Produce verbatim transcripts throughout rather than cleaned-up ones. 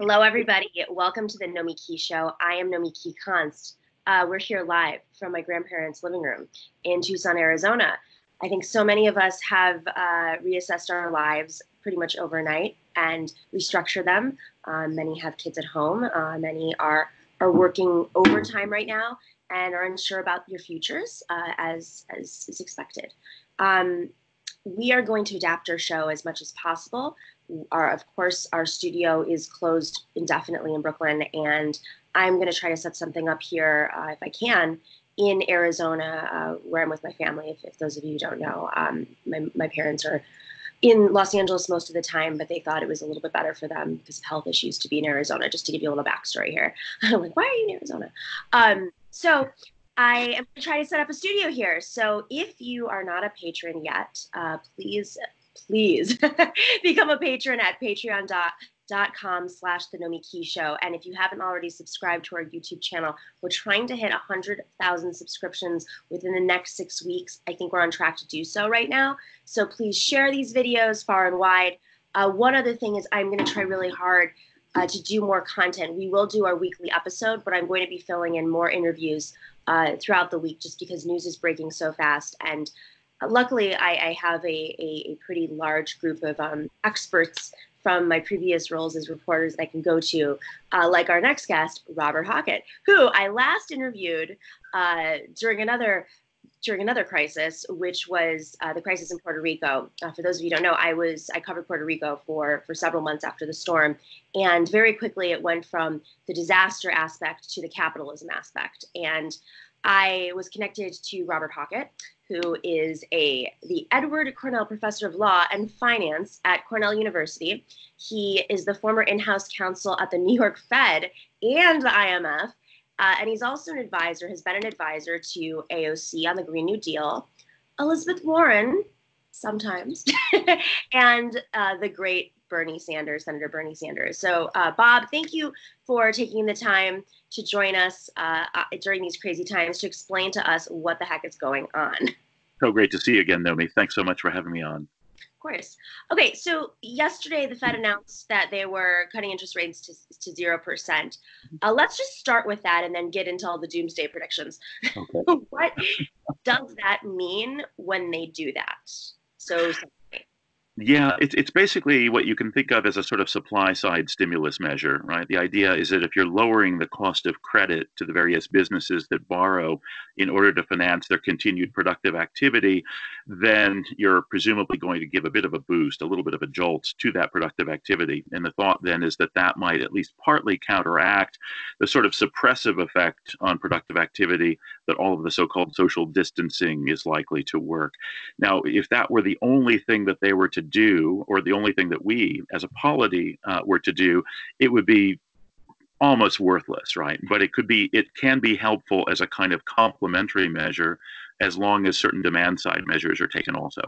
Hello, everybody. Welcome to the Nomiki Show. I am Nomiki Konst. Uh, we're here live from my grandparents' living room in Tucson, Arizona. I think so many of us have uh, reassessed our lives pretty much overnight and restructure them. Uh, many have kids at home. Uh, many are, are working overtime right now and are unsure about your futures uh, as, as is expected. Um, we are going to adapt our show as much as possible. Our, of course, our studio is closed indefinitely in Brooklyn, and I'm going to try to set something up here, uh, if I can, in Arizona, uh, where I'm with my family. If, if those of you don't know, um, my, my parents are in Los Angeles most of the time, but they thought it was a little bit better for them because of health issues to be in Arizona, just to give you a little backstory here. I'm like, why are you in Arizona? Um, so I am going to try to set up a studio here. So if you are not a patron yet, uh, please... please become a patron at patreon.com slash the Nomiki Show. And if you haven't already subscribed to our YouTube channel, we're trying to hit one hundred thousand subscriptions within the next six weeks. I think we're on track to do so right now. So please share these videos far and wide. Uh, one other thing is I'm going to try really hard uh, to do more content. We will do our weekly episode, but I'm going to be filling in more interviews uh, throughout the week just because news is breaking so fast. And luckily, I, I have a, a, a pretty large group of um, experts from my previous roles as reporters that I can go to, uh, like our next guest, Robert Hockett, who I last interviewed uh, during another during another crisis, which was uh, the crisis in Puerto Rico. Uh, for those of you who don't know, I was I covered Puerto Rico for, for several months after the storm, and very quickly it went from the disaster aspect to the capitalism aspect. And I was connected to Robert Hockett, who is a the Edward Cornell Professor of Law and Finance at Cornell University. He is the former in-house counsel at the New York Fed and the I M F, uh, and he's also an advisor, has been an advisor to A O C on the Green New Deal, Elizabeth Warren, sometimes, and uh, the great Bernie Sanders, Senator Bernie Sanders. So, uh, Bob, thank you for taking the time to join us uh, uh, during these crazy times to explain to us what the heck is going on. So great to see you again, Nomi. Thanks so much for having me on. Of course. Okay, so yesterday the Fed announced that they were cutting interest rates to, to zero percent. Uh, let's just start with that and then get into all the doomsday predictions. Okay. What does that mean when they do that? So... Yeah, it's it's basically what you can think of as a sort of supply side stimulus measure, right? The idea is that if you're lowering the cost of credit to the various businesses that borrow in order to finance their continued productive activity, then you're presumably going to give a bit of a boost, a little bit of a jolt to that productive activity. And the thought then is that that might at least partly counteract the sort of suppressive effect on productive activity that all of the so-called social distancing is likely to work. Now, if that were the only thing that they were to do, or the only thing that we as a polity uh, were to do, it would be almost worthless, right? But it could be, it can be helpful as a kind of complementary measure as long as certain demand side measures are taken also.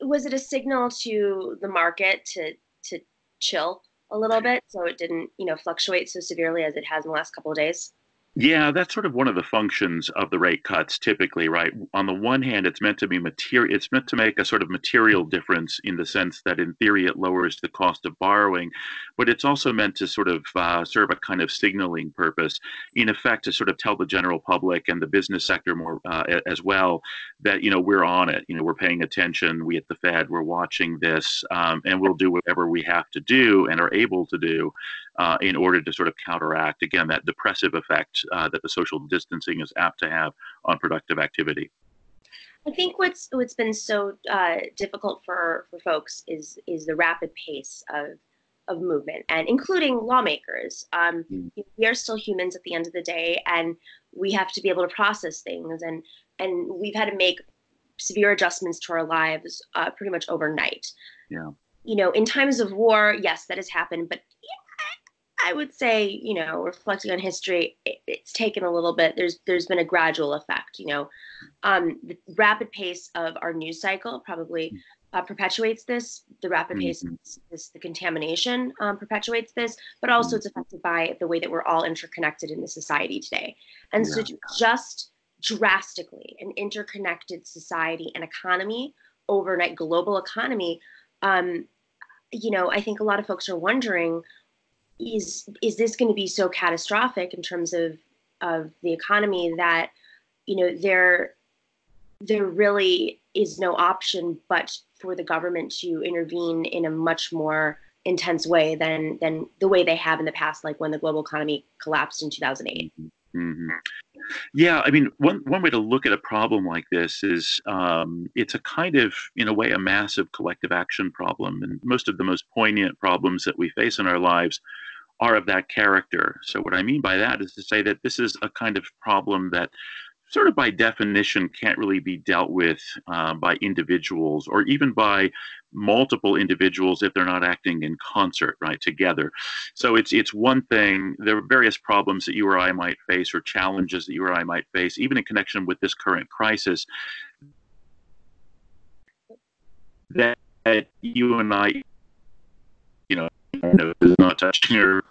Was it a signal to the market to, to chill a little bit so it didn't, you know, fluctuate so severely as it has in the last couple of days? Yeah, that's sort of one of the functions of the rate cuts typically, right? On the one hand, it's meant to be material, it's meant to make a sort of material difference in the sense that in theory it lowers the cost of borrowing, but it's also meant to sort of uh, serve a kind of signaling purpose, in effect to sort of tell the general public and the business sector more uh, as well that, you know, we're on it, you know, we're paying attention, we at the Fed, we're watching this, um, and we'll do whatever we have to do and are able to do uh, in order to sort of counteract, again, that depressive effect Uh, that the social distancing is apt to have on productive activity. I think what's what's been so uh, difficult for, for folks is is the rapid pace of of movement, and including lawmakers. Um, mm. We are still humans at the end of the day, and we have to be able to process things, and and we've had to make severe adjustments to our lives uh, pretty much overnight. Yeah. You know, in times of war, yes, that has happened, but I would say, you know, reflecting on history, it, it's taken a little bit. There's there's been a gradual effect, you know. Um, the rapid pace of our news cycle probably uh, perpetuates this. The rapid pace mm-hmm. of this, this, the contamination um, perpetuates this, but also it's affected by the way that we're all interconnected in the society today. And yeah. so just drastically an interconnected society and economy, overnight global economy, um, you know, I think a lot of folks are wondering, is is this going to be so catastrophic in terms of of the economy that, you know, there there really is no option but for the government to intervene in a much more intense way than than the way they have in the past, like when the global economy collapsed in two thousand eight. Mm-hmm. Yeah, I mean, one one way to look at a problem like this is um, it's a kind of, in a way, a massive collective action problem. And most of the most poignant problems that we face in our lives are of that character. So what I mean by that is to say that this is a kind of problem that sort of by definition can't really be dealt with uh, by individuals or even by multiple individuals if they're not acting in concert, right, together. So it's it's one thing, there are various problems that you or I might face or challenges that you or I might face, even in connection with this current crisis, that you and I, you know, is not touching or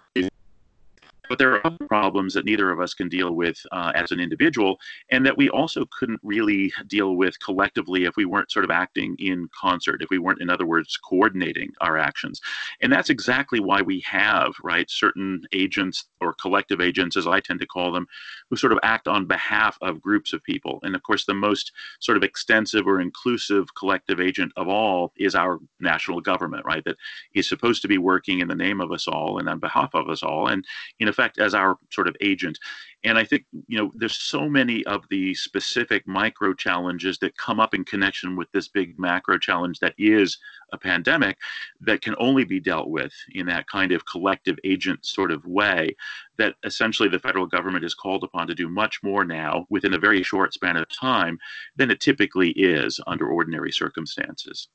but there are other problems that neither of us can deal with uh, as an individual, and that we also couldn't really deal with collectively if we weren't sort of acting in concert, if we weren't, in other words, coordinating our actions. And that's exactly why we have, right, certain agents or collective agents, as I tend to call them, who sort of act on behalf of groups of people. And of course, the most sort of extensive or inclusive collective agent of all is our national government, right, that is supposed to be working in the name of us all and on behalf of us all, and in effect, as our sort of agent. And I think, you know, there's so many of the specific micro challenges that come up in connection with this big macro challenge that is a pandemic that can only be dealt with in that kind of collective agent sort of way that essentially the federal government is called upon to do much more now within a very short span of time than it typically is under ordinary circumstances.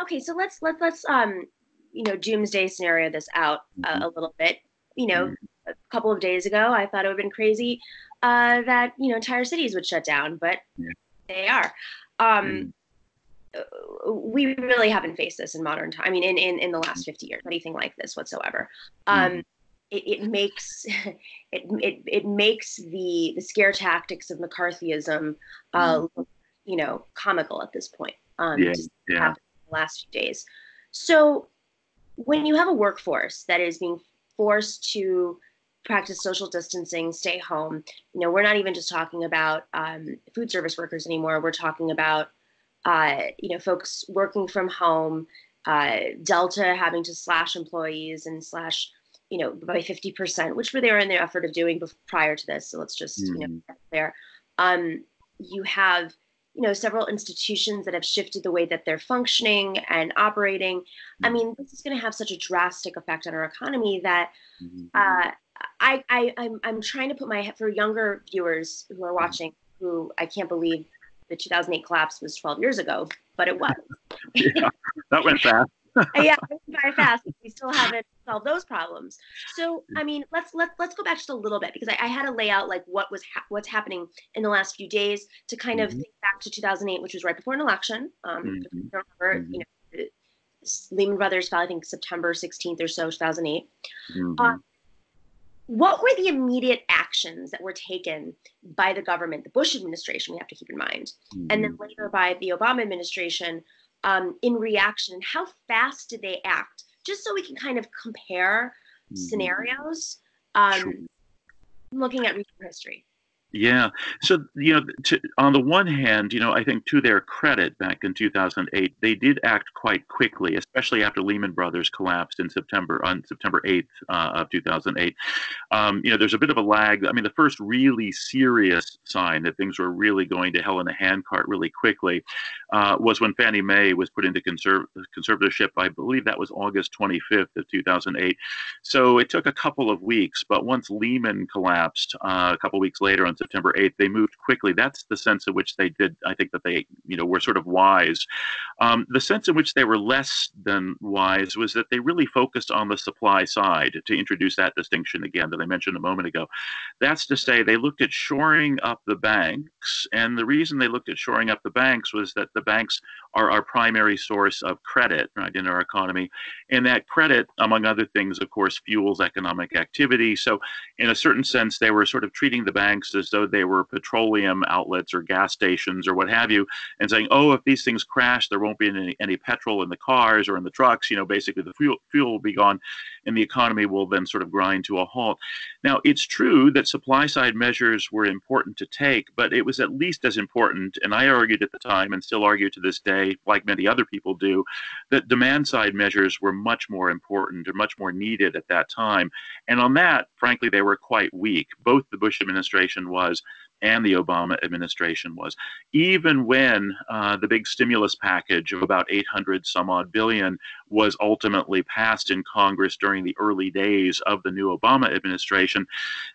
Okay, so let's, let, let's um, you know, doomsday scenario this out uh, mm-hmm. a little bit. You know, mm-hmm. a couple of days ago, I thought it would have been crazy uh, that, you know, entire cities would shut down, but yeah. they are. Um, mm. We really haven't faced this in modern time. I mean, in, in, in the last fifty years, anything like this whatsoever. Um, mm. it, it makes it, it it makes the the scare tactics of McCarthyism, uh, mm. look, you know, comical at this point. Um, yeah. Just yeah. happened in the last few days. So when you have a workforce that is being forced to practice social distancing, stay home. You know, we're not even just talking about um, food service workers anymore. We're talking about, uh, you know, folks working from home, uh, Delta having to slash employees and slash, you know, by fifty percent, which were they were in the effort of doing before, prior to this. So let's just, mm-hmm. you know, there. Um, you have, you know, several institutions that have shifted the way that they're functioning and operating. I mean, this is going to have such a drastic effect on our economy that uh, I, I, I'm, I'm trying to put my head, for younger viewers who are watching, who I can't believe the two thousand eight collapse was twelve years ago, but it was. Yeah, that went fast. Yeah, it went very fast. We still haven't solved those problems. So, I mean, let's let's let's go back just a little bit because I, I had to lay out like what was ha- what's happening in the last few days to kind of mm-hmm. think back to two thousand eight, which was right before an election. Um, mm-hmm. if you don't remember, mm-hmm. you know, Lehman Brothers fell, I think September sixteenth or so, two thousand eight. Mm-hmm. Uh, what were the immediate actions that were taken by the government, the Bush administration? We have to keep in mind, mm-hmm. and then later by the Obama administration. Um, in reaction, and how fast did they act? Just so we can kind of compare mm-hmm. scenarios, um, sure. looking at recent history. Yeah. So, you know, to, on the one hand, you know, I think to their credit back in two thousand eight, they did act quite quickly, especially after Lehman Brothers collapsed in September, on September eighth uh, of two thousand eight. Um, you know, there's a bit of a lag. I mean, the first really serious sign that things were really going to hell in a handcart really quickly uh, was when Fannie Mae was put into conserv- conservatorship. I believe that was August twenty-fifth of two thousand eight. So it took a couple of weeks, but once Lehman collapsed uh, a couple of weeks later on September eighth, they moved quickly. That's the sense in which they did. I think that they, you know, were sort of wise. Um, the sense in which they were less than wise was that they really focused on the supply side, to introduce that distinction again that I mentioned a moment ago. That's to say, they looked at shoring up the banks. And the reason they looked at shoring up the banks was that the banks are our primary source of credit, right, in our economy. And that credit, among other things, of course, fuels economic activity. So in a certain sense, they were sort of treating the banks as though they were petroleum outlets or gas stations or what have you, and saying, oh, if these things crash, there won't be any, any petrol in the cars or in the trucks. You know, basically the fuel, fuel will be gone and the economy will then sort of grind to a halt. Now, it's true that supply side measures were important to take, but it was at least as important, and I argued at the time and still argue to this day, like many other people do, that demand side measures were much more important or much more needed at that time. And on that, frankly, they were quite weak. Both the Bush administration was and the Obama administration was. Even when uh, the big stimulus package of about eight hundred some odd billion was ultimately passed in Congress during the early days of the new Obama administration,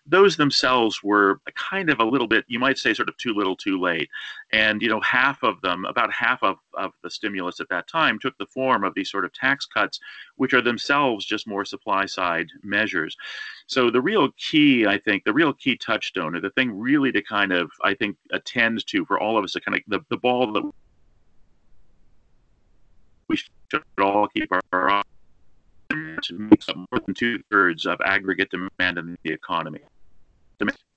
those themselves were kind of a little bit, you might say, sort of too little too late. And, you know, half of them, about half of, of the stimulus at that time took the form of these sort of tax cuts, which are themselves just more supply side measures. So the real key, I think, the real key touchstone, or the thing really to kind kind of, I think, attend to for all of us, to kind of the, the ball that we should all keep our eye on, to make up more than two-thirds of aggregate demand in the economy.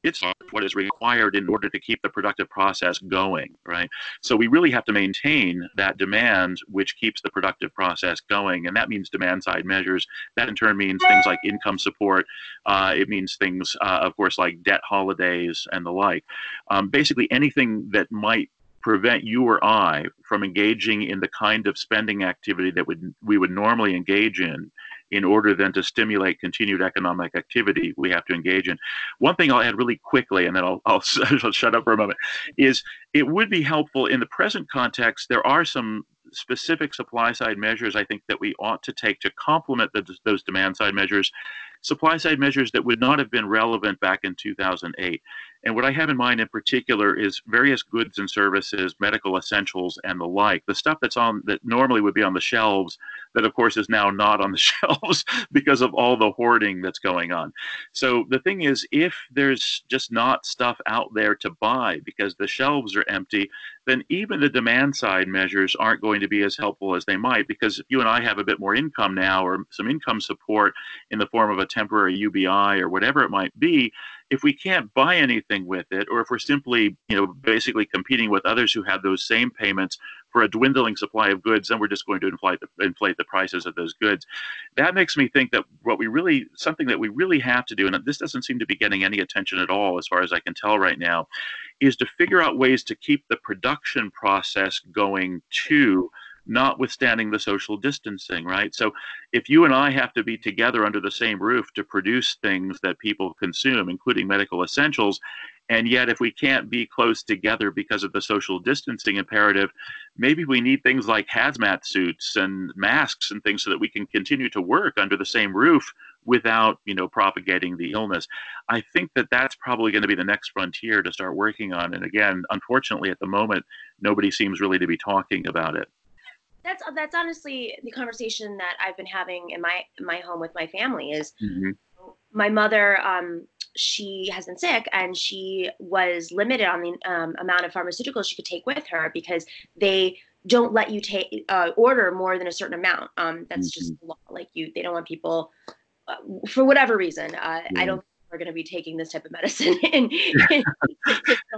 It's what is required in order to keep the productive process going, right? So we really have to maintain that demand, which keeps the productive process going. And that means demand-side measures. That in turn means things like income support. Uh, it means things, uh, of course, like debt holidays and the like. Um, basically, anything that might prevent you or I from engaging in the kind of spending activity that would, we would normally engage in in order then to stimulate continued economic activity, we have to engage in. One thing I'll add really quickly, and then I'll, I'll, I'll shut up for a moment, is it would be helpful in the present context. There are some specific supply side measures, I think, that we ought to take to complement the, those demand side measures, supply side measures that would not have been relevant back in two thousand eight. And what I have in mind in particular is various goods and services, medical essentials and the like, the stuff that's on that normally would be on the shelves that, of course, is now not on the shelves because of all the hoarding that's going on. So the thing is, if there's just not stuff out there to buy because the shelves are empty, then even the demand side measures aren't going to be as helpful as they might, because if you and I have a bit more income now, or some income support in the form of a temporary U B I or whatever it might be, if we can't buy anything with it, or if we're simply, you know, basically competing with others who have those same payments for a dwindling supply of goods, then we're just going to inflate the, inflate the prices of those goods. That makes me think that what we really, something that we really have to do, and this doesn't seem to be getting any attention at all as far as I can tell right now, is to figure out ways to keep the production process going too, notwithstanding the social distancing, right? So if you and I have to be together under the same roof to produce things that people consume, including medical essentials, and yet if we can't be close together because of the social distancing imperative, maybe we need things like hazmat suits and masks and things so that we can continue to work under the same roof without, you know, propagating the illness. I think that that's probably going to be the next frontier to start working on. And again, unfortunately, at the moment, nobody seems really to be talking about it. That's that's honestly the conversation that I've been having in my my home with my family. Is mm-hmm. My mother, um, she has been sick, and she was limited on the um, amount of pharmaceuticals she could take with her because they don't let you take uh, order more than a certain amount. Um, that's mm-hmm. just like you. They don't want people uh, for whatever reason. Uh, yeah. I don't think we're going to be taking this type of medicine in, in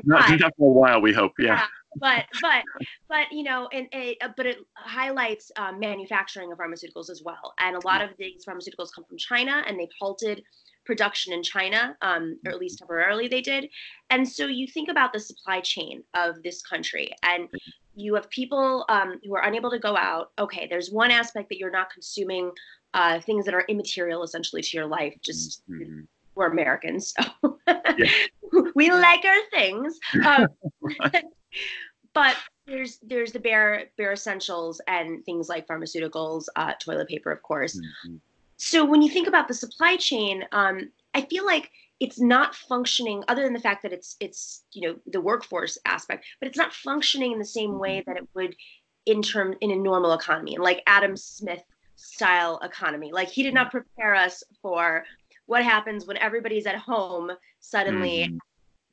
not, not for a while. We hope, yeah. yeah. But, but, but, you know, and it, but it highlights uh, manufacturing of pharmaceuticals as well. And a lot of these pharmaceuticals come from China, and they've halted production in China, um, or at least temporarily they did. And so you think about the supply chain of this country, and you have people um, who are unable to go out. Okay, there's one aspect that you're not consuming uh, things that are immaterial, essentially, to your life, just mm-hmm. We're Americans, so yeah. We like our things. Um, but there's there's the bare bare essentials and things like pharmaceuticals, uh, toilet paper, of course. Mm-hmm. So when you think about the supply chain, um, I feel like it's not functioning, other than the fact that it's it's you know the workforce aspect, but it's not functioning in the same way that it would in term in a normal economy, like Adam Smith style economy. Like he did not prepare us for what happens when everybody's at home suddenly mm-hmm.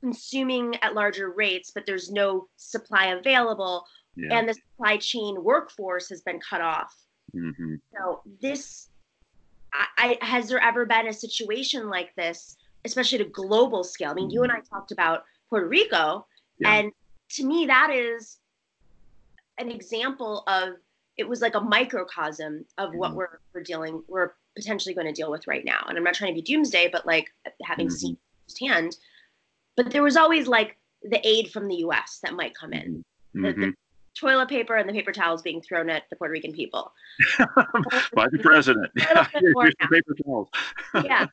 consuming at larger rates, but there's no supply available, yeah. and the supply chain workforce has been cut off. Mm-hmm. So this, I, I, has there ever been a situation like this, especially at a global scale? I mean, mm-hmm. you and I talked about Puerto Rico. Yeah. And to me, that is an example of, it was like a microcosm of mm-hmm. what we're, we're dealing, we're potentially going to deal with right now. And I'm not trying to be doomsday, but like having mm-hmm. seen firsthand, but there was always like the aid from the U S that might come in. Mm-hmm. the, the toilet paper and the paper towels being thrown at the Puerto Rican people. By the president. Yeah, here's the paper towels. Yeah.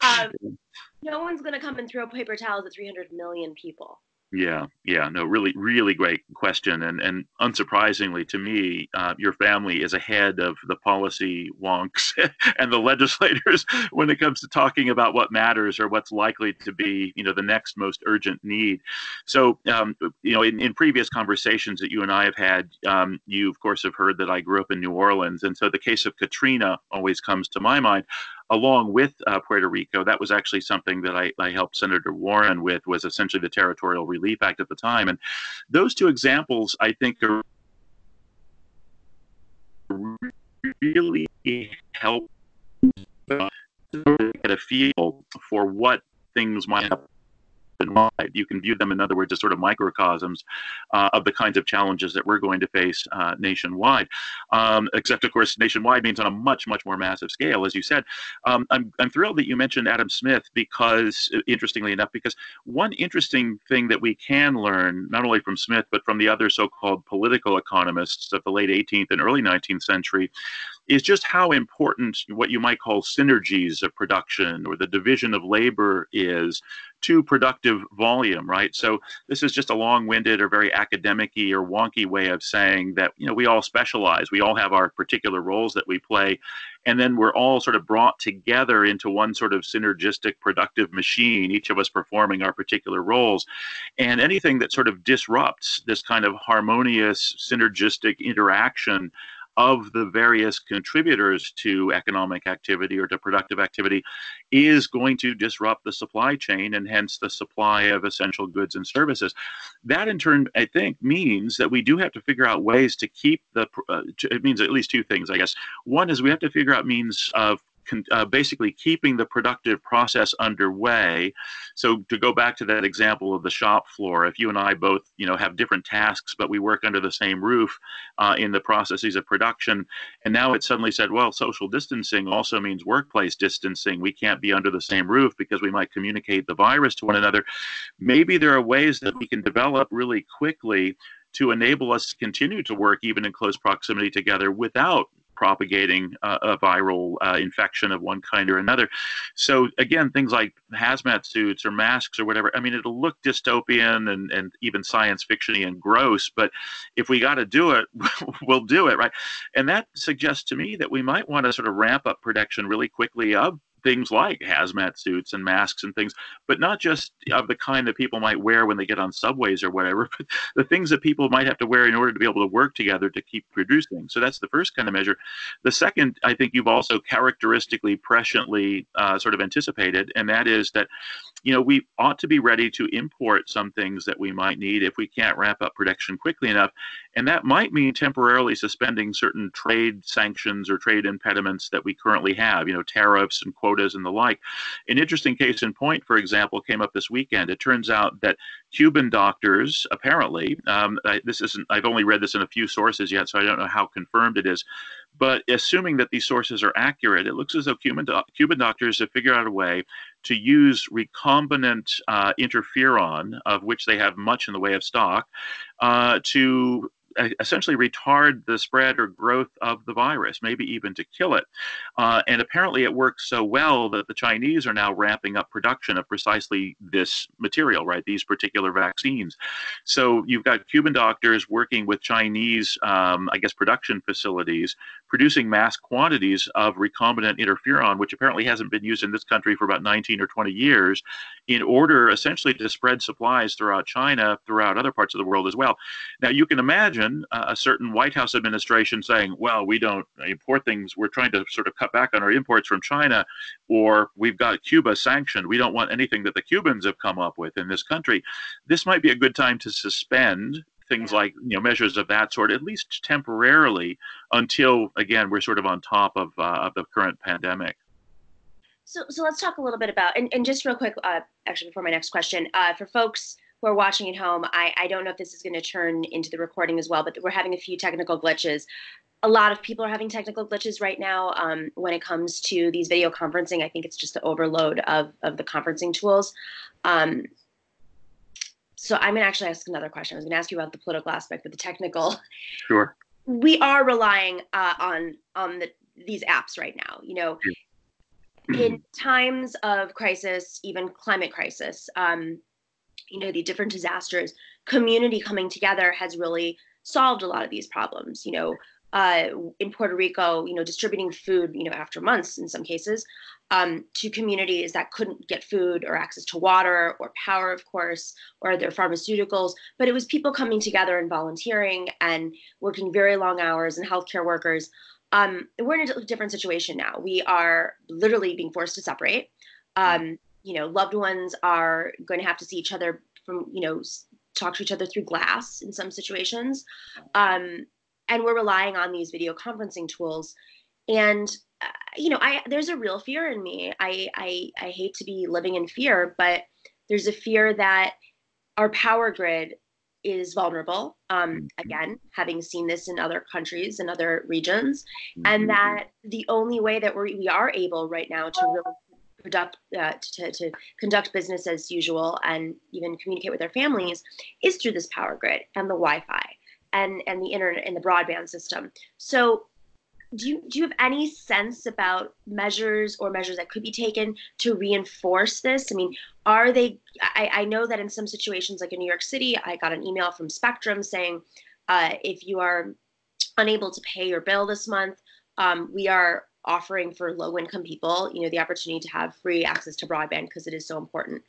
Um, no one's going to come and throw paper towels at three hundred million people. Yeah, yeah, no, really, really great question. And and unsurprisingly to me, uh, your family is ahead of the policy wonks and the legislators when it comes to talking about what matters or what's likely to be, you know, the next most urgent need. So, um, you know, in, in previous conversations that you and I have had, um, you, of course, have heard that I grew up in New Orleans. And so the case of Katrina always comes to my mind. Along with uh, Puerto Rico, that was actually something that I, I helped Senator Warren with, was essentially the Territorial Relief Act at the time. And those two examples, I think, are really help to get a feel for what things might happen. You can view them, in other words, as sort of microcosms uh, of the kinds of challenges that we're going to face uh, nationwide. Um, except, of course, nationwide means on a much, much more massive scale, as you said. Um, I'm, I'm thrilled that you mentioned Adam Smith because, interestingly enough, because one interesting thing that we can learn, not only from Smith, but from the other so-called political economists of the late eighteenth and early nineteenth century, is just how important what you might call synergies of production or the division of labor is to productive volume, right? So this is just a long-winded or very academic-y or wonky way of saying that, you know, we all specialize, we all have our particular roles that we play, and then we're all sort of brought together into one sort of synergistic productive machine, each of us performing our particular roles. And anything that sort of disrupts this kind of harmonious, synergistic interaction of the various contributors to economic activity or to productive activity is going to disrupt the supply chain and hence the supply of essential goods and services. That in turn, I think, means that we do have to figure out ways to keep the, uh, to, it means at least two things, I guess. One is we have to figure out means of Con, uh, basically keeping the productive process underway. So to go back to that example of the shop floor, if you and I both, you know, have different tasks, but we work under the same roof uh, in the processes of production, and now it suddenly said, well, social distancing also means workplace distancing. We can't be under the same roof because we might communicate the virus to one another. Maybe there are ways that we can develop really quickly to enable us to continue to work even in close proximity together without propagating uh, a viral uh, infection of one kind or another. So again, things like hazmat suits or masks or whatever, I mean, it'll look dystopian and, and even science fiction-y and gross, but if we got to do it, we'll do it, right? And that suggests to me that we might want to sort of ramp up production really quickly of things like hazmat suits and masks and things, but not just of the kind that people might wear when they get on subways or whatever, but the things that people might have to wear in order to be able to work together to keep producing. So that's the first kind of measure. The second, I think you've also characteristically, presciently uh, sort of anticipated, and that is that, you know, we ought to be ready to import some things that we might need if we can't ramp up production quickly enough. And that might mean temporarily suspending certain trade sanctions or trade impediments that we currently have, you know, tariffs and quotas and the like. An interesting case in point, for example, came up this weekend. It turns out that Cuban doctors, apparently, um, I, this isn't, I've only read this in a few sources yet, so I don't know how confirmed it is, but assuming that these sources are accurate, it looks as though Cuban, do- Cuban doctors have figured out a way to use recombinant uh, interferon, of which they have much in the way of stock, uh, to essentially retard the spread or growth of the virus, maybe even to kill it. Uh, and apparently it works so well that the Chinese are now ramping up production of precisely this material, right? These particular vaccines. So you've got Cuban doctors working with Chinese, um, I guess, production facilities, producing mass quantities of recombinant interferon, which apparently hasn't been used in this country for about nineteen or twenty years, in order essentially to spread supplies throughout China, throughout other parts of the world as well. Now you can imagine a certain White House administration saying, well, we don't import things. We're trying to sort of cut back on our imports from China, or we've got Cuba sanctioned. We don't want anything that the Cubans have come up with in this country. This might be a good time to suspend things like, you know, measures of that sort, at least temporarily, until, again, we're sort of on top of, uh, of the current pandemic. So so let's talk a little bit about, and, and just real quick, uh, actually, before my next question, uh, for folks who are watching at home, I, I don't know if this is going to turn into the recording as well, but we're having a few technical glitches. A lot of people are having technical glitches right now um, when it comes to these video conferencing. I think it's just the overload of, of the conferencing tools. Um, so I'm going to actually ask another question. I was going to ask you about the political aspect, but the technical. Sure. We are relying uh, on on the, these apps right now. You know, yeah. In times of crisis, even climate crisis, um, you know, the different disasters, community coming together has really solved a lot of these problems. You know, uh, in Puerto Rico, you know, distributing food, you know, after months in some cases, um, to communities that couldn't get food or access to water or power, of course, or their pharmaceuticals. But it was people coming together and volunteering and working very long hours, and healthcare workers. Um, we're in a different situation now. We are literally being forced to separate. Um, you know, loved ones are going to have to see each other from, you know, talk to each other through glass in some situations. Um, and we're relying on these video conferencing tools. And, uh, you know, I, there's a real fear in me. I, I, I hate to be living in fear, but there's a fear that our power grid is vulnerable, um, again, having seen this in other countries and other regions, and that the only way that we're, we are able right now to really conduct, uh, to, to conduct business as usual and even communicate with our families is through this power grid and the Wi-Fi and, and the internet and the broadband system. So do you, do you have any sense about measures or measures that could be taken to reinforce this? I mean, are they, I, I know that in some situations, like in New York City, I got an email from Spectrum saying, uh, if you are unable to pay your bill this month, um, we are offering for low-income people, you know, the opportunity to have free access to broadband because it is so important.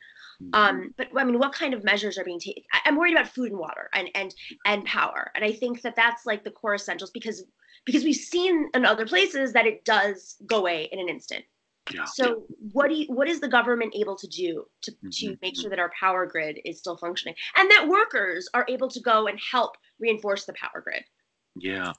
Um, but I mean, what kind of measures are being taken? I'm worried about food and water and, and, and power. And I think that that's like the core essentials, because because we've seen in other places that it does go away in an instant. Yeah. So what do you, what is the government able to do to, mm-hmm. to make sure that our power grid is still functioning and that workers are able to go and help reinforce the power grid? Yeah.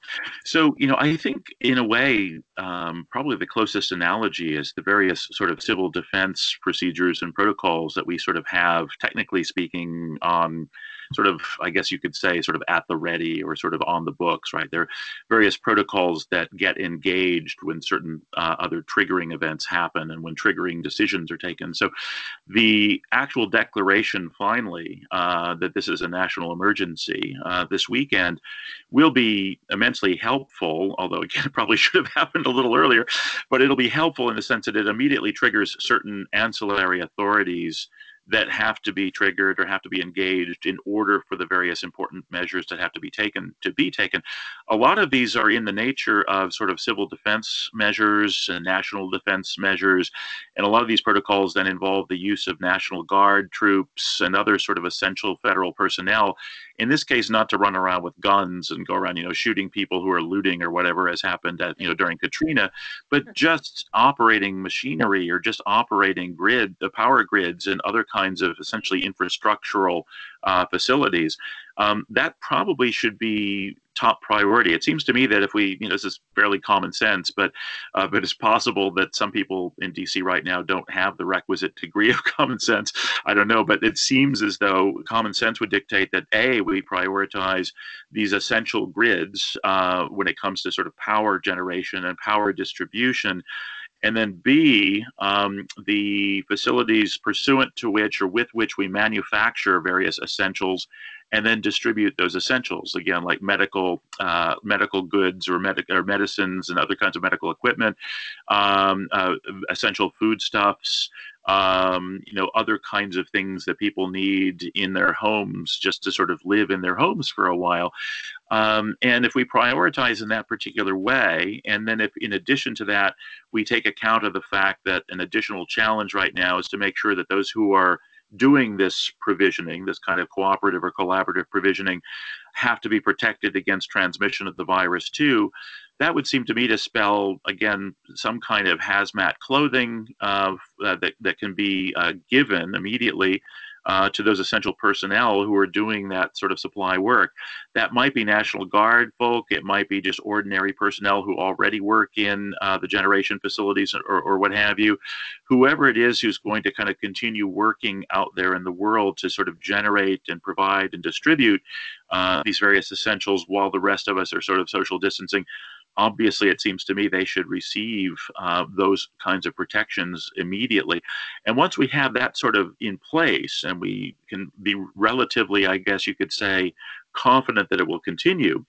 So, you know, I think in a way, um, probably the closest analogy is the various sort of civil defense procedures and protocols that we sort of have, technically speaking, on sort of, I guess you could say, sort of at the ready or sort of on the books, right? There are various protocols that get engaged when certain uh, other triggering events happen and when triggering decisions are taken. So the actual declaration finally uh, that this is a national emergency uh, this weekend will be immensely helpful, although again, it probably should have happened a little earlier, but it'll be helpful in the sense that it immediately triggers certain ancillary authorities that have to be triggered or have to be engaged in order for the various important measures that have to be taken to be taken. A lot of these are in the nature of sort of civil defense measures and national defense measures. And a lot of these protocols then involve the use of National Guard troops and other sort of essential federal personnel. In this case, not to run around with guns and go around, you know, shooting people who are looting or whatever has happened at, you know, during Katrina, but just operating machinery or just operating grid, the power grids and other kinds of essentially infrastructural uh, facilities. Um, that probably should be top priority. It seems to me that if we, you know, this is fairly common sense, but uh, but it's possible that some people in D C right now don't have the requisite degree of common sense. I don't know, but it seems as though common sense would dictate that A, we prioritize these essential grids uh, when it comes to sort of power generation and power distribution. And then B, um, the facilities pursuant to which or with which we manufacture various essentials and then distribute those essentials, again, like medical uh, medical goods or, med or medicines and other kinds of medical equipment, um, uh, essential foodstuffs, um, you know, other kinds of things that people need in their homes just to sort of live in their homes for a while. Um, and if we prioritize in that particular way, and then if in addition to that, we take account of the fact that an additional challenge right now is to make sure that those who are doing this provisioning, this kind of cooperative or collaborative provisioning, have to be protected against transmission of the virus too. That would seem to me to spell, again, some kind of hazmat clothing uh, that, that can be uh, given immediately uh, to those essential personnel who are doing that sort of supply work. That might be National Guard folk. It might be just ordinary personnel who already work in uh, the generation facilities or, or what have you. Whoever it is who's going to kind of continue working out there in the world to sort of generate and provide and distribute uh, these various essentials while the rest of us are sort of social distancing. Obviously, it seems to me they should receive uh, those kinds of protections immediately. And once we have that sort of in place and we can be relatively, I guess you could say, confident that it will continue,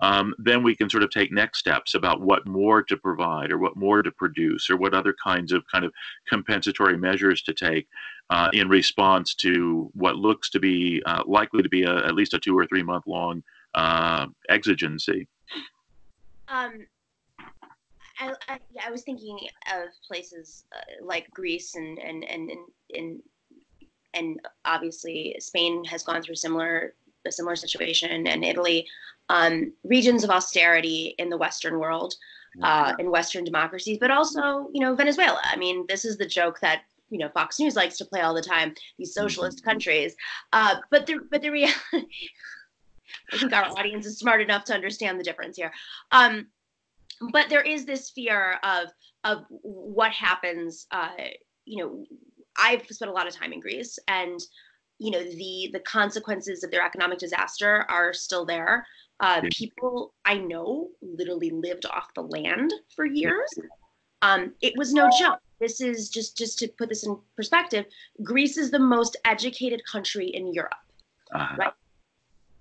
um, then we can sort of take next steps about what more to provide or what more to produce or what other kinds of kind of compensatory measures to take uh, in response to what looks to be uh, likely to be a, at least a two or three month long uh, exigency. Um, I, I, I was thinking of places uh, like Greece and, and, and, and, and, and obviously Spain has gone through similar, a similar situation, and Italy, um, regions of austerity in the Western world, uh, in Western democracies, but also, you know, Venezuela. I mean, this is the joke that, you know, Fox News likes to play all the time, these socialist countries, uh, but the, but the reality, I think our audience is smart enough to understand the difference here. Um, but there is this fear of of what happens. Uh, you know, I've spent a lot of time in Greece, and you know the the consequences of their economic disaster are still there. Uh, people I know literally lived off the land for years. Um, it was no joke. This is just just to put this in perspective. Greece is the most educated country in Europe, uh-huh. right?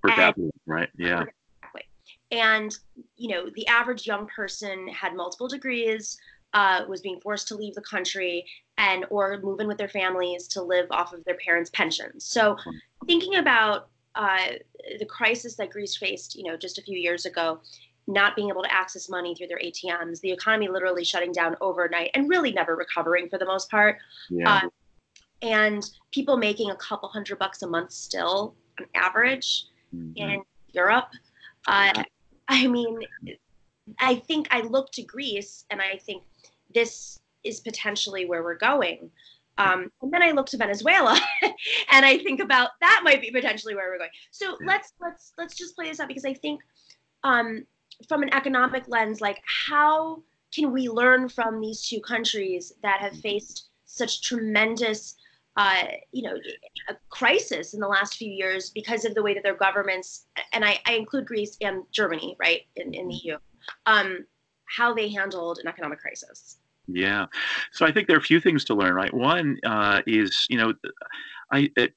And, right. Yeah. Exactly. And, you know, the average young person had multiple degrees, uh, was being forced to leave the country and or move in with their families to live off of their parents' pensions. So thinking about uh, the crisis that Greece faced, you know, just a few years ago, not being able to access money through their A T Ms, the economy literally shutting down overnight and really never recovering for the most part. Yeah. Uh, and people making a couple hundred bucks a month still on average. In Europe, uh, I mean, I think I look to Greece, and I think this is potentially where we're going. Um, and then I look to Venezuela, and I think about that might be potentially where we're going. So let's let's let's just play this out, because I think um, from an economic lens, like how can we learn from these two countries that have faced such tremendous Uh, you know, a crisis in the last few years because of the way that their governments, and I, I include Greece and Germany, right, in, in the E U, um, how they handled an economic crisis. Yeah. So I think there are a few things to learn, right? One uh, is, you know, I it,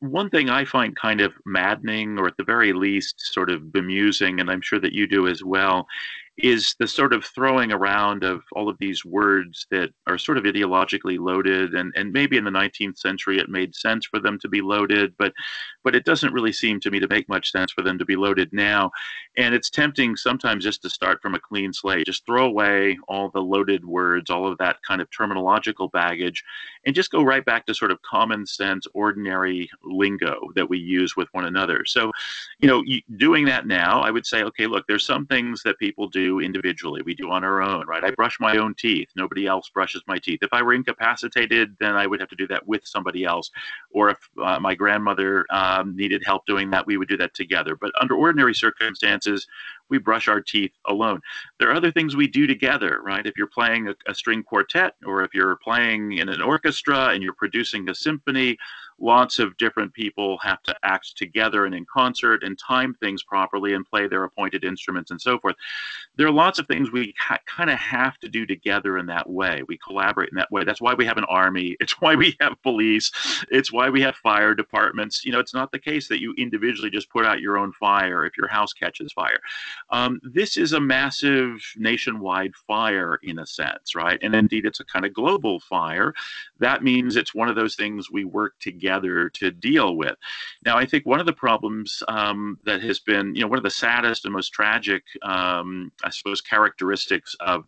one thing I find kind of maddening, or at the very least sort of bemusing, and I'm sure that you do as well, is the sort of throwing around of all of these words that are sort of ideologically loaded, and, and maybe in the nineteenth century it made sense for them to be loaded, but but it doesn't really seem to me to make much sense for them to be loaded now. And it's tempting sometimes just to start from a clean slate, just throw away all the loaded words, all of that kind of terminological baggage, and just go right back to sort of common sense, ordinary lingo that we use with one another. So, you know, doing that now, I would say, okay, look, there's some things that people do individually, we do on our own, right? I brush my own teeth. Nobody else brushes my teeth. If I were incapacitated, then I would have to do that with somebody else. Or if uh, my grandmother um, needed help doing that, we would do that together. But under ordinary circumstances, we brush our teeth alone. There are other things we do together, right? If you're playing a, a string quartet, or if you're playing in an orchestra and you're producing a symphony, lots of different people have to act together and in concert and time things properly and play their appointed instruments and so forth. There are lots of things we ha- kind of have to do together in that way. We collaborate in that way. That's why we have an army. It's why we have police. It's why we have fire departments. You know, it's not the case that you individually just put out your own fire if your house catches fire. Um, this is a massive nationwide fire in a sense, right? And indeed, it's a kind of global fire. That means it's one of those things we work together to deal with. Now, I think one of the problems um, that has been, you know, one of the saddest and most tragic, um, I suppose, characteristics of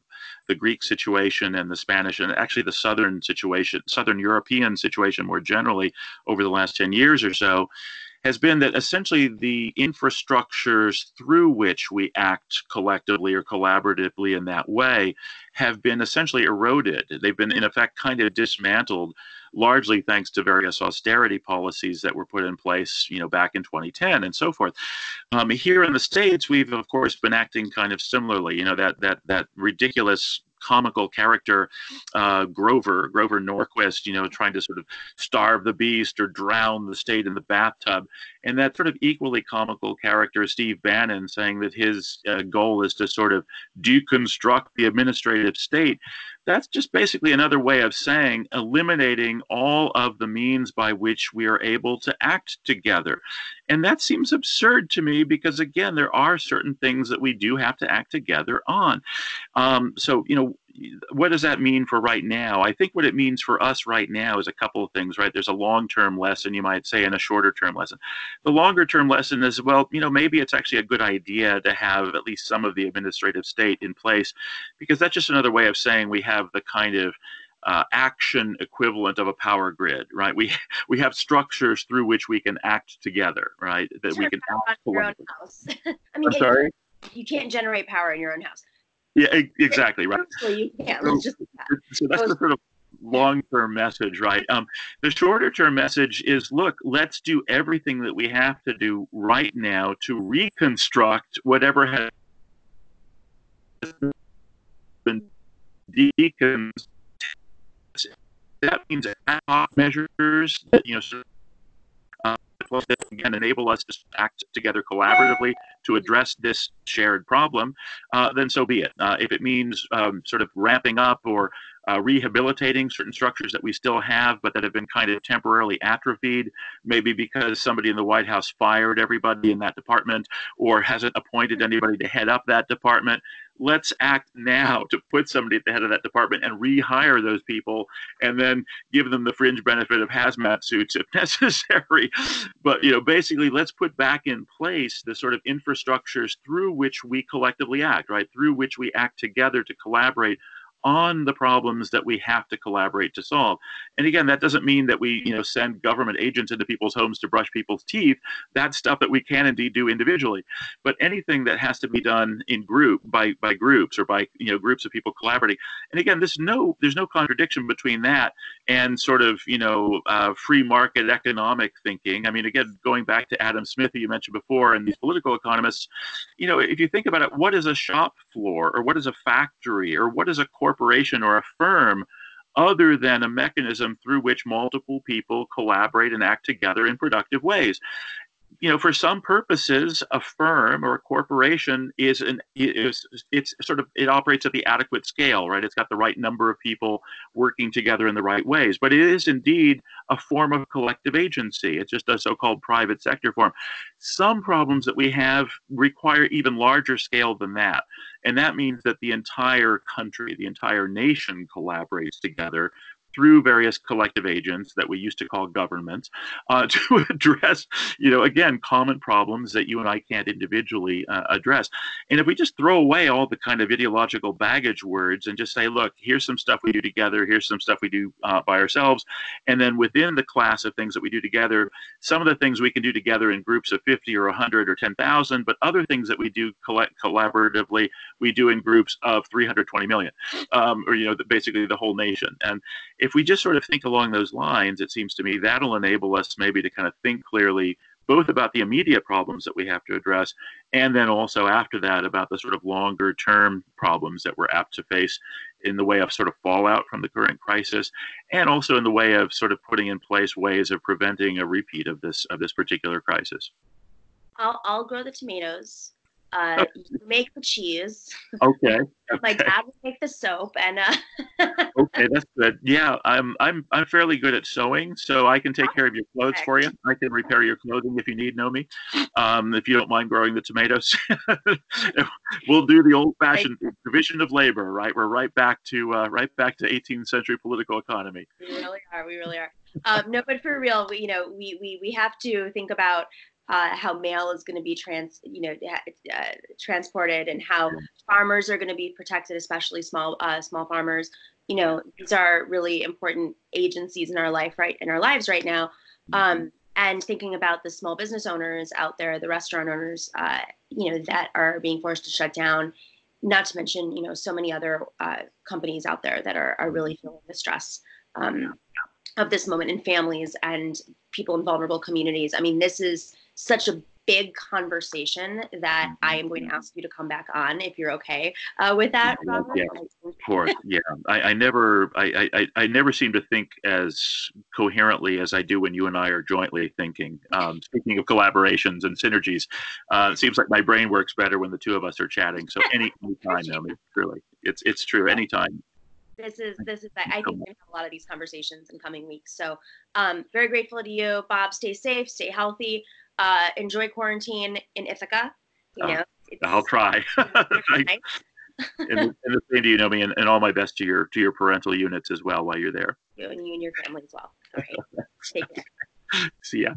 the Greek situation and the Spanish, and actually the Southern situation, Southern European situation more generally over the last ten years or so, has been that essentially the infrastructures through which we act collectively or collaboratively in that way have been essentially eroded. They've been, in effect, kind of dismantled, largely thanks to various austerity policies that were put in place, you know, back in twenty ten and so forth. Um, here in the States, we've, of course, been acting kind of similarly, you know, that that that ridiculous comical character, uh, Grover, Grover Norquist, you know, trying to sort of starve the beast or drown the state in the bathtub. And that sort of equally comical character, Steve Bannon, saying that his uh, goal is to sort of deconstruct the administrative state. That's just basically another way of saying eliminating all of the means by which we are able to act together. And that seems absurd to me because, again, there are certain things that we do have to act together on. Um, so, you know, what does that mean for right now? I think what it means for us right now is a couple of things, right? There's a long-term lesson, you might say, and a shorter-term lesson. The longer-term lesson is, well, you know, maybe it's actually a good idea to have at least some of the administrative state in place, because that's just another way of saying we have the kind of Uh, action equivalent of a power grid, right? We we have structures through which we can act together, right? That we can act on your own house. I mean, I'm sorry? You can't generate power in your own house. Yeah, exactly, right. You can't. So, just that. so that's the sort of long-term message, right? Um, the shorter-term message is, look, let's do everything that we have to do right now to reconstruct whatever has been deconstructed. That means ad hoc measures that, you know, uh, that again enable us to act together collaboratively to address this shared problem, uh, then so be it. Uh, if it means um, sort of ramping up or uh, rehabilitating certain structures that we still have but that have been kind of temporarily atrophied, maybe because somebody in the White House fired everybody in that department or hasn't appointed anybody to head up that department, let's act now to put somebody at the head of that department and rehire those people and then give them the fringe benefit of hazmat suits if necessary. But, you know, basically, let's put back in place the sort of infrastructures through which we collectively act, right, through which we act together to collaborate on the problems that we have to collaborate to solve. And again, that doesn't mean that we, you know, send government agents into people's homes to brush people's teeth. That's stuff that we can indeed do individually. But anything that has to be done in group by by groups or by, you know, groups of people collaborating. And again, there's no there's no contradiction between that and sort of, you know, uh, free market economic thinking. I mean, again, going back to Adam Smith, who you mentioned before, and these political economists, you know, if you think about it, what is a shop floor or what is a factory or what is a corporate corporation or a firm other than a mechanism through which multiple people collaborate and act together in productive ways? You know, for some purposes, a firm or a corporation is an is it's sort of it operates at the adequate scale, right? It's got the right number of people working together in the right ways. But it is indeed a form of collective agency. It's just a so-called private sector form. Some problems that we have require even larger scale than that. And that means that the entire country, the entire nation collaborates together through various collective agents that we used to call governments, uh, to address, you know, again, common problems that you and I can't individually uh, address. And if we just throw away all the kind of ideological baggage words and just say, look, here's some stuff we do together, here's some stuff we do uh, by ourselves, and then within the class of things that we do together, some of the things we can do together in groups of fifty or one hundred or ten thousand, but other things that we do collect collaboratively, we do in groups of three hundred twenty million, um, or, you know, the, basically the whole nation. And if we just sort of think along those lines, it seems to me that'll enable us maybe to kind of think clearly both about the immediate problems that we have to address and then also after that about the sort of longer term problems that we're apt to face in the way of sort of fallout from the current crisis and also in the way of sort of putting in place ways of preventing a repeat of this of this particular crisis. I'll, I'll grow the tomatoes. Uh, you make the cheese. Okay. Okay. My dad would make the soap, and uh, okay, that's good. Yeah, I'm I'm I'm fairly good at sewing, so I can take care of your clothes for you. I can repair your clothing if you need, Nomi. Um, if you don't mind growing the tomatoes, we'll do the old-fashioned division of labor, right? We're right back to uh, right back to eighteenth century political economy. We really are. We really are. Um, no, but for real, we, you know, we we we have to think about Uh, how mail is going to be trans, you know, uh, transported, and how farmers are going to be protected, especially small, uh, small farmers. You know, these are really important agencies in our life, right, in our lives right now. Um, and thinking about the small business owners out there, the restaurant owners, uh, you know, that are being forced to shut down, not to mention, you know, so many other uh, companies out there that are, are really feeling the stress um, of this moment, and families and people in vulnerable communities. I mean, this is such a big conversation that I am going to ask you to come back on if you're okay uh, with that, Robert. Yeah, of course. Yeah, I, I never, I, I, I never seem to think as coherently as I do when you and I are jointly thinking. Um, speaking of collaborations and synergies, uh, it seems like my brain works better when the two of us are chatting. So any time, I mean, really, it's it's true. Anytime. This is, this is, I think we're going to have a lot of these conversations in coming weeks. So um, very grateful to you, Bob. Stay safe, stay healthy, uh, enjoy quarantine in Ithaca. You know, uh, I'll try. I, and, and the same to you, Nomi, and, and all my best to your, to your parental units as well while you're there. You and, you and your family as well. All right. Take care. See ya.